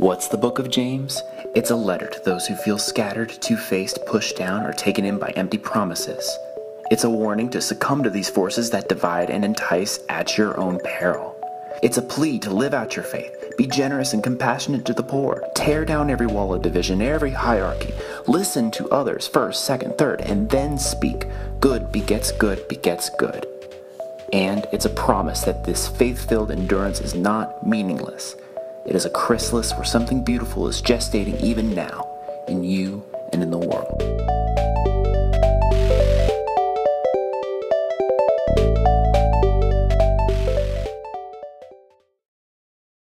What's the book of James? It's a letter to those who feel scattered, two-faced, pushed down, or taken in by empty promises. It's a warning to succumb to these forces that divide and entice at your own peril. It's a plea to live out your faith, be generous and compassionate to the poor, tear down every wall of division, every hierarchy, listen to others first, second, third, and then speak. Good begets good begets good. And it's a promise that this faith-filled endurance is not meaningless. It is a chrysalis where something beautiful is gestating even now, in you and in the world.